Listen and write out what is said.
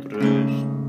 Brust.